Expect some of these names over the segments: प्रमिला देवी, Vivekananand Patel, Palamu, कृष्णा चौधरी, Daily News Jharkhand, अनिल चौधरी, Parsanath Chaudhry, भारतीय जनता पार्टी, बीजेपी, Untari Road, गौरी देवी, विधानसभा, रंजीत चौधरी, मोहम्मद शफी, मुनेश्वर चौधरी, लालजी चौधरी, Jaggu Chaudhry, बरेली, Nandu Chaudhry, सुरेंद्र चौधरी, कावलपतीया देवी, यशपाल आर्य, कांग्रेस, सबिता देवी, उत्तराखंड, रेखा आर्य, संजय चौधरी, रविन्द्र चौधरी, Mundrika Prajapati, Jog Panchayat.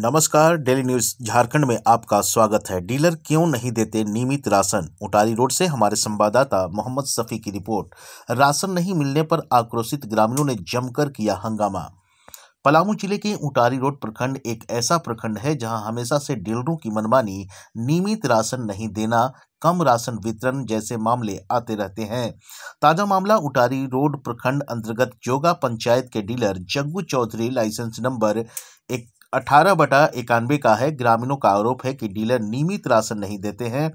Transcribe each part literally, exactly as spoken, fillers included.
नमस्कार, daily news Jharkhand में आपका स्वागत है। डीलर क्यों नहीं देते नियमित राशन? उंटारी रोड से हमारे संवाददाता मोहम्मद शफी की रिपोर्ट। राशन नहीं मिलने पर आक्रोशित ग्रामीणों ने जमकर किया हंगामा। पलामू जिले के उंटारी रोड प्रखंड एक ऐसा प्रखंड है जहां हमेशा से डीलरों की मनमानी, नियमित राशन नहीं देना, कम राशन वितरण जैसे मामले आते रहते हैं। ताजा मामला उंटारी रोड प्रखंड अंतर्गत जोगा पंचायत के dealer Jaggu Chaudhary license number एक अठारह बटा इक्यानवे का है। ग्रामीणों का आरोप है कि डीलर नियमित राशन नहीं देते हैं,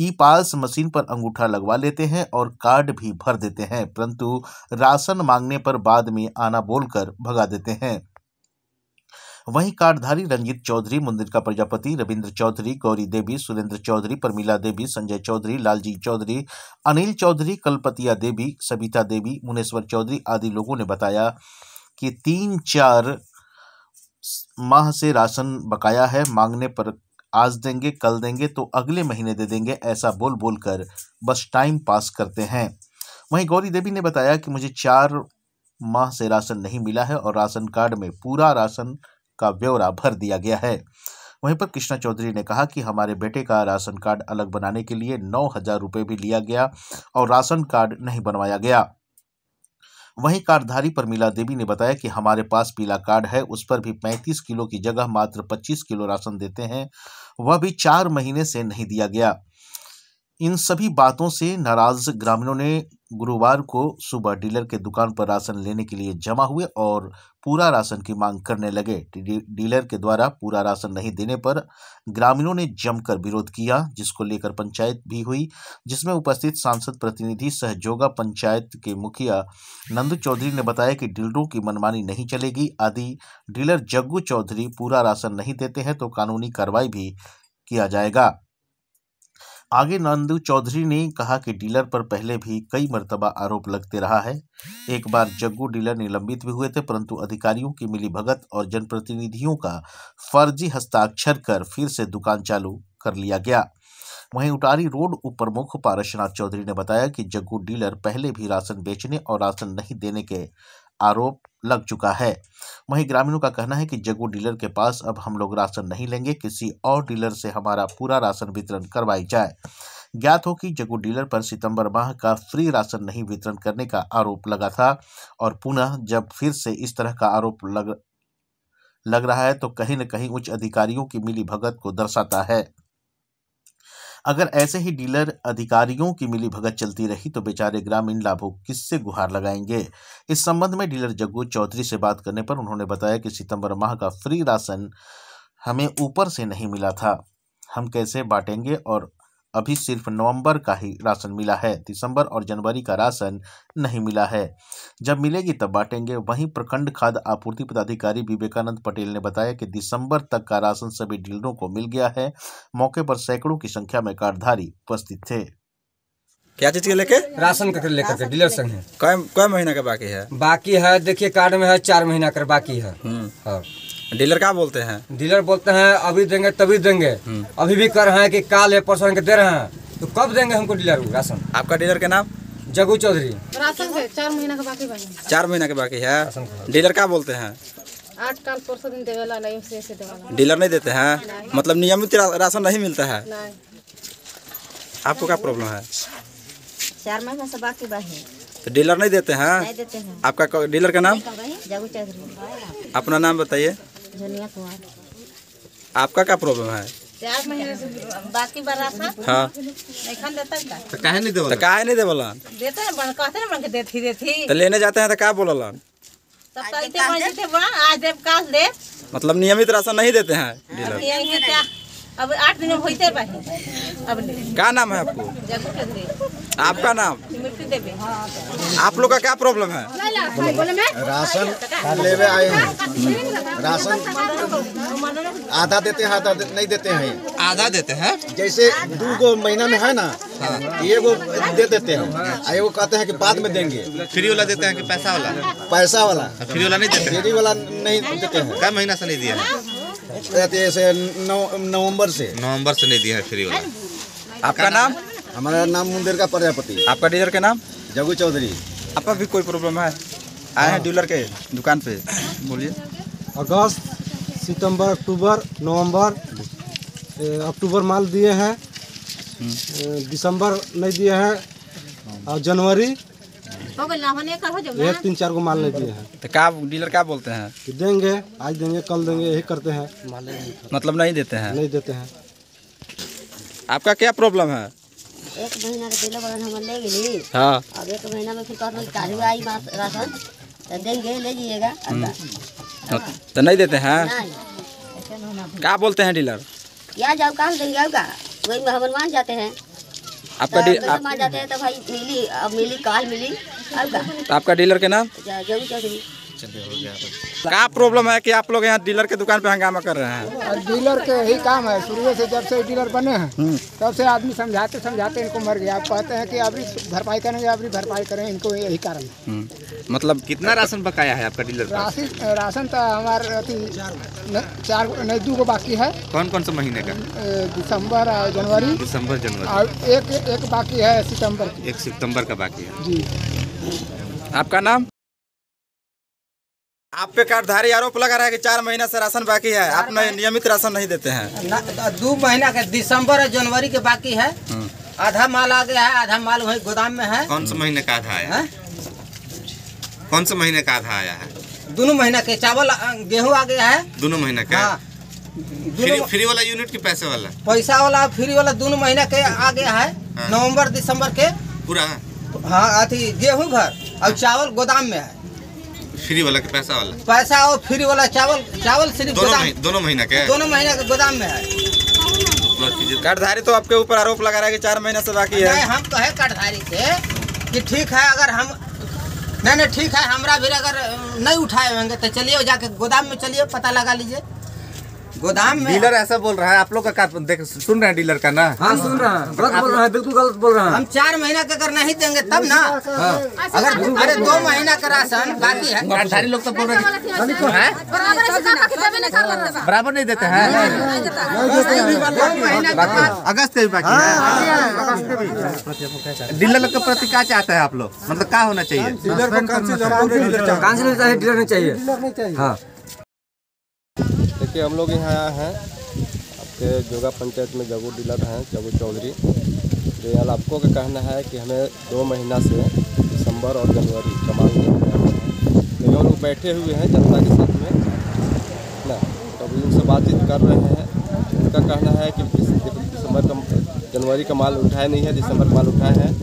ई पास मशीन पर अंगूठा लगवा लेते हैं और कार्ड भी भर देते हैं, परंतु राशन मांगने पर बाद में आना बोलकर भगा देते हैं। वहीं कार्डधारी रंजीत चौधरी, मुंद्रिका प्रजापति, रविंद्र चौधरी, गौरी देवी, सुरेंद्र चौधरी, परमिला देवी, संजय चौधरी, लालजी चौधरी, अनिल चौधरी, कलपतिया देवी, सविता देवी, मुनेश्वर चौधरी आदि लोगों ने बताया कि तीन चार माह से राशन बकाया है, मांगने पर आज देंगे कल देंगे तो अगले महीने दे देंगे, ऐसा बोल बोल कर बस टाइम पास करते हैं। वहीं गौरी देवी ने बताया कि मुझे चार माह से राशन नहीं मिला है और राशन कार्ड में पूरा राशन का ब्यौरा भर दिया गया है। वहीं पर कृष्णा चौधरी ने कहा कि हमारे बेटे का राशन कार्ड अलग बनाने के लिए नौ हज़ार रुपये भी लिया गया और राशन कार्ड नहीं बनवाया गया। वहीं कार्डधारी परमिला देवी ने बताया कि हमारे पास पीला कार्ड है, उस पर भी पैंतीस किलो की जगह मात्र पच्चीस किलो राशन देते हैं, वह भी चार महीने से नहीं दिया गया। इन सभी बातों से नाराज ग्रामीणों ने गुरुवार को सुबह डीलर के दुकान पर राशन लेने के लिए जमा हुए और पूरा राशन की मांग करने लगे। डीलर के द्वारा पूरा राशन नहीं देने पर ग्रामीणों ने जमकर विरोध किया, जिसको लेकर पंचायत भी हुई, जिसमें उपस्थित सांसद प्रतिनिधि सहजोगा पंचायत के मुखिया नंदू चौधरी ने बताया कि डीलरों की मनमानी नहीं चलेगी आदि। डीलर जग्गू चौधरी पूरा राशन नहीं देते हैं तो कानूनी कार्रवाई भी किया जाएगा। आगे नंदू चौधरी ने कहा कि डीलर पर पहले भी कई मर्तबा आरोप लगते रहा है। एक बार जग्गू डीलर निलंबित भी हुए थे, परंतु अधिकारियों की मिलीभगत और जनप्रतिनिधियों का फर्जी हस्ताक्षर कर फिर से दुकान चालू कर लिया गया। वहीं उंटारी रोड उप प्रमुख पारसनाथ चौधरी ने बताया कि जग्गू डीलर पहले भी राशन बेचने और राशन नहीं देने के आरोप लग चुका है। वहीं ग्रामीणों का कहना है कि जग्गू डीलर के पास अब हम लोग राशन नहीं लेंगे, किसी और डीलर से हमारा पूरा राशन वितरण करवाई जाए। ज्ञात हो कि जग्गू डीलर पर सितंबर माह का फ्री राशन नहीं वितरण करने का आरोप लगा था और पुनः जब फिर से इस तरह का आरोप लग लग रहा है तो कहीं न कहीं उच्च अधिकारियों की मिलीभगत को दर्शाता है। अगर ऐसे ही डीलर अधिकारियों की मिलीभगत चलती रही तो बेचारे ग्रामीण लाभुक किससे गुहार लगाएंगे। इस संबंध में डीलर जग्गू चौधरी से बात करने पर उन्होंने बताया कि सितंबर माह का फ्री राशन हमें ऊपर से नहीं मिला था, हम कैसे बांटेंगे और अभी सिर्फ नवंबर का ही राशन मिला है, दिसंबर और जनवरी का राशन नहीं मिला है, जब मिलेगी तब बांटेंगे। वहीं प्रखंड खाद्य आपूर्ति पदाधिकारी विवेकानंद पटेल ने बताया कि दिसंबर तक का राशन सभी डीलरों को मिल गया है। मौके पर सैकड़ों की संख्या में कार्डधारी उपस्थित थे। क्या चीज के लेके? राशन का लेकर के डीलर संग है। क्या महीना का बाकी है? बाकी है, देखिए कार्ड में है चार महीना का बाकी है। डीलर क्या बोलते हैं? डीलर बोलते हैं अभी देंगे तभी देंगे, अभी भी कर रहे हैं कि काल है परसों के दे रहे हैं, तो कब देंगे हमको डीलर राशन? आपका डीलर का नाम? जग्गू चौधरी। राशन है चार महीना का बाकी है। चार महीना के बाकी है। डीलर क्या बोलते हैं? आज काल परसों दिन देवेला, नहीं से से देवेला। डीलर नहीं देते हैं, मतलब नियमित राशन नहीं मिलता है। आपको क्या प्रॉब्लम है? चार महीना से बाकी बाकी तो डीलर नहीं देते हैं। आपका डीलर का नाम? जग्गू चौधरी। अपना नाम बताइए। आपका क्या प्रॉब्लम है? चार महीने बाकी बरासा। हाँ। देता है तो काहे नहीं देवला? तो काहे नहीं देवला? देते हैं, कहते हैं ना देती देती। तो लेने जाते हैं तो क्या बोला? मतलब नियमित राशन नहीं देते हैं। अब आठ दिन होते हैं। क्या नाम है आपको? जग्गू चौधरी। आपका नाम? आप लोग का क्या प्रॉब्लम है? राशन लेवे आए हैं, राशन आधा देते हैं आधा नहीं देते हैं। आधा देते हैं जैसे दो गो महीना में है ना, ये वो दे देते हैं, वो कहते हैं कि बाद में देंगे। फ्री वाला देते हैं कि पैसा वाला? पैसा वाला। फ्री वाला नहीं देते हैं। फ्री वाला नहीं देते हैं। क्या महीना से नहीं दिया है? नवम्बर से। नवम्बर से नहीं दिया है फ्री वाला। आपका नाम? हमारा नाम मुंद्रिका प्रजापति। आपका डीलर का नाम? जग्गू चौधरी। आपका भी कोई प्रॉब्लम है? आए हैं डीलर के दुकान पे, बोलिए। अगस्त सितंबर, अक्टूबर, नवंबर, अक्टूबर माल दिए हैं, दिसंबर नहीं दिए हैं और जनवरी एक तीन चार को माल नहीं दिए हैं। तो क्या डीलर क्या बोलते हैं कि देंगे, आज देंगे कल देंगे, यही करते हैं, मतलब नहीं देते हैं। नहीं देते हैं। आपका क्या प्रॉब्लम है? एक महीना के पहले बगन हम ले गए। हाँ। अब एक महीना में फिर चालू आई बात राशन तो देंगे, ले लीजिएगा। तो नहीं देते हैं। क्या बोलते हैं डीलर? क्या जाओ कहाँ देंगे, आओ का वही में हम मान जाते हैं। आपका डीलर मान जाते हैं तो भाई मिली, अब मिली काल मिली। आपका डीलर के नाम? जग्गू चौधरी। क्या प्रॉब्लम है कि आप लोग यहाँ डीलर के दुकान पे हंगामा कर रहे हैं? डीलर के यही काम है शुरू से, जब से डीलर बने हैं तब से आदमी समझाते समझाते इनको मर गया। आप कहते हैं कि अभी भरपाई करेंगे, अभी भरपाई करेंगे, इनको यही कारण है। मतलब कितना राशन बकाया है आपका डीलर? राशन राशन तो हमारे चार नई दो बाकी है। कौन कौन से महीने का? दिसम्बर और जनवरी। दिसम्बर जनवरी और एक एक बाकी है सितम्बर। एक सितम्बर का बाकी है जी। आपका नाम? आप पे कार्डधारी आरोप लगा रहा है कि चार महीना से राशन बाकी है, आप नियमित राशन नहीं देते हैं। दो महीना के दिसंबर और जनवरी के बाकी है, आधा माल आ गया है, आधा माल वही गोदाम में है। कौन से महीने का आधा आया है? कौन से महीने का आधा आया है? दोनों महीना के चावल गेहूँ आ गया है दोनों महीने का। फ्री, फ्री वाला यूनिट की पैसे वाला पैसा वाला फ्री वाला दोनों महीना के आ गया है, नवम्बर दिसम्बर के पूरा। हाँ अथी गेहूँ घर और चावल गोदाम में है, फ्री वाला के पैसा वाला पैसा और फ्री वाला चावल चावल सिर्फ गोदाम दोनों महीना के दोनों महीना के गोदाम में है। कार्डधारी तो आपके ऊपर आरोप लगा रहा है कि चार महीना से बाकी है। हम तो है कार्डधारी से कि ठीक है, अगर हम नहीं नहीं ठीक है हमारा भी अगर नहीं उठाए होंगे तो चलिए जाके गोदाम में चलिए पता लगा लीजिए गोदाम में। डीलर ऐसा बोल रहा है, आप लोग का देख सुन रहे हैं डीलर का ना? हाँ सुन रहा है, गलत बोल रहा है, बिल्कुल गलत बोल रहा है। हम चार महीना का अगर नहीं देंगे तब ना। हाँ। अगर अरे दो महीना का राशन बाकी है, कार्डधारी लोग तो बोल रहे हैं बराबर नहीं देते हैं। दो महीना अगस्त के भी बाकी है। डीलर लोग के प्रति क्या चाहते हैं आप लोग, मतलब क्या होना चाहिए? डीलर नहीं चाहिए। हाँ देखिए हम लोग यहाँ आए हैं आपके जोगा पंचायत में, जग्गू डीलर हैं जग्गू चौधरी, जो यहाँ आपको का कहना है कि हमें दो महीना से दिसंबर और जनवरी कमाल नहीं हो रहा है। तो हम लोग बैठे हुए हैं जनता के साथ में ना, तो हम लोग से बातचीत कर रहे हैं। उनका कहना है कि दिसंबर का जनवरी का माल उठाया नहीं है, दिसंबर माल उठाए हैं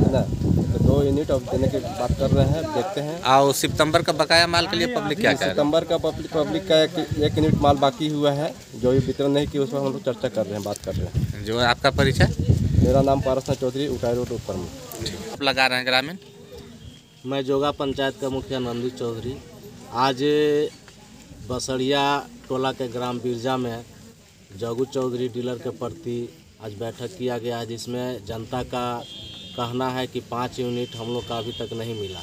है ना, तो दो यूनिट अब देने की बात कर रहे हैं, देखते हैं। और सितंबर का बकाया माल के लिए पब्लिक क्या कह रही है? सितंबर का पब्लिक पब्लिक का एक यूनिट माल बाकी हुआ है जो ये वितरण नहीं किया, उस पर हम लोग चर्चा कर रहे हैं, बात कर रहे हैं। जो है आपका परिचय? मेरा नाम पारसनाथ चौधरी, उंटारी रोड ऊपर में। आप लगा रहे हैं ग्रामीण? मैं जोगा पंचायत का मुखिया नंदू चौधरी। आज बसड़िया टोला के ग्राम बिरजा में जग्गू चौधरी डीलर के प्रति आज बैठक किया गया है, जिसमें जनता का कहना है कि पाँच यूनिट हम लोग का अभी तक नहीं मिला,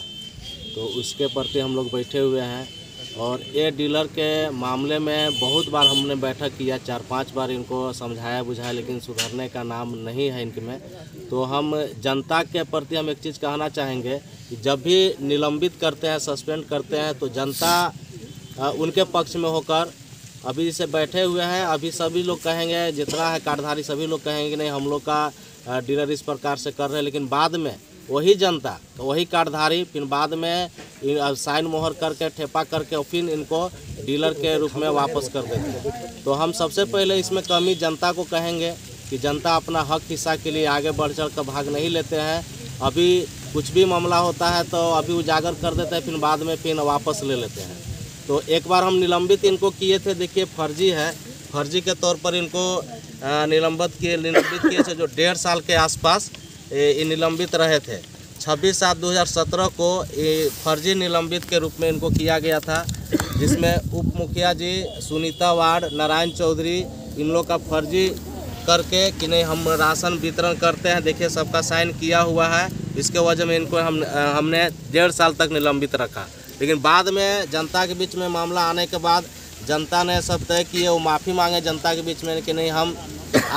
तो उसके प्रति हम लोग बैठे हुए हैं। और ये डीलर के मामले में बहुत बार हमने बैठक किया, चार पांच बार इनको समझाया बुझाया, लेकिन सुधरने का नाम नहीं है इनके में। तो हम जनता के प्रति हम एक चीज़ कहना चाहेंगे कि जब भी निलंबित करते हैं, सस्पेंड करते हैं, तो जनता उनके पक्ष में होकर अभी इसे बैठे हुए हैं। अभी सभी लोग कहेंगे जितना है कार्डधारी सभी लोग कहेंगे नहीं हम लोग का डीलर इस प्रकार से कर रहे हैं, लेकिन बाद में वही जनता वही कार्डधारी फिर बाद में साइन मोहर करके ठेपा करके फिर इनको डीलर के रूप में वापस कर देते हैं। तो हम सबसे पहले इसमें कमी जनता को कहेंगे कि जनता अपना हक हिस्सा के लिए आगे बढ़ चढ़ कर भाग नहीं लेते हैं। अभी कुछ भी मामला होता है तो अभी उजागर कर देते हैं, फिर बाद में फिर वापस ले लेते हैं। तो एक बार हम निलंबित इनको किए थे, देखिए फर्जी है, फर्जी के तौर पर इनको निलंबित किए निलंबित किए थे जो डेढ़ साल के आसपास ये निलंबित रहे थे। छब्बीस सात दो हज़ार सत्रह को ये फर्जी निलंबित के रूप में इनको किया गया था, जिसमें उप मुखिया जी सुनीता वार्ड नारायण चौधरी इन लोग का फर्जी करके कि नहीं हम राशन वितरण करते हैं, देखिए सबका साइन किया हुआ है, इसके वजह में इनको हम हमने डेढ़ साल तक निलंबित रखा। लेकिन बाद में जनता के बीच में मामला आने के बाद जनता ने सब तय किए, वो माफ़ी मांगे जनता के बीच में कि नहीं हम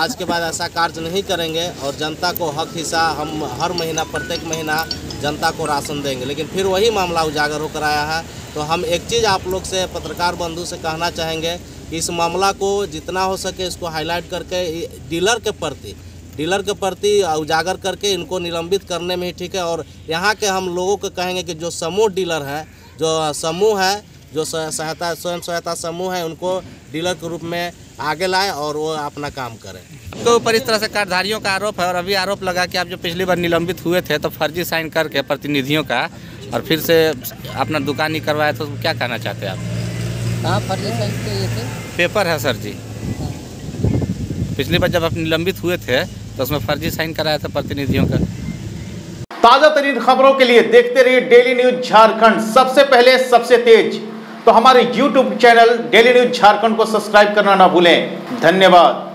आज के बाद ऐसा कार्य नहीं करेंगे और जनता को हक हिस्सा हम हर महीना प्रत्येक महीना जनता को राशन देंगे। लेकिन फिर वही मामला उजागर होकर आया है। तो हम एक चीज़ आप लोग से पत्रकार बंधु से कहना चाहेंगे इस मामला को जितना हो सके इसको हाईलाइट करके डीलर के प्रति डीलर के प्रति उजागर करके इनको निलंबित करने में ही ठीक है। और यहाँ के हम लोगों को कहेंगे कि जो समूह डीलर हैं, जो समूह है, जो सहायता स्वयं सहायता समूह है, उनको डीलर के रूप में आगे लाएं और वो अपना काम करें। तो ऊपर इस तरह से कार्डधारियों का आरोप है और अभी आरोप लगा कि आप जो पिछली बार निलंबित हुए थे तो फर्जी साइन करके प्रतिनिधियों का और फिर से अपना दुकान ही करवाया, तो क्या कहना चाहते हैं आप? हाँ, फर्जी साइन किए थे, पेपर है सर जी। पिछली बार जब आप निलंबित हुए थे तो उसमें फर्जी साइन कराया था प्रतिनिधियों का। ताज़ा तरीन खबरों के लिए देखते रहिए डेली न्यूज झारखंड, सबसे पहले सबसे तेज। तो हमारे YouTube channel daily news Jharkhand को सब्सक्राइब करना ना भूलें। धन्यवाद।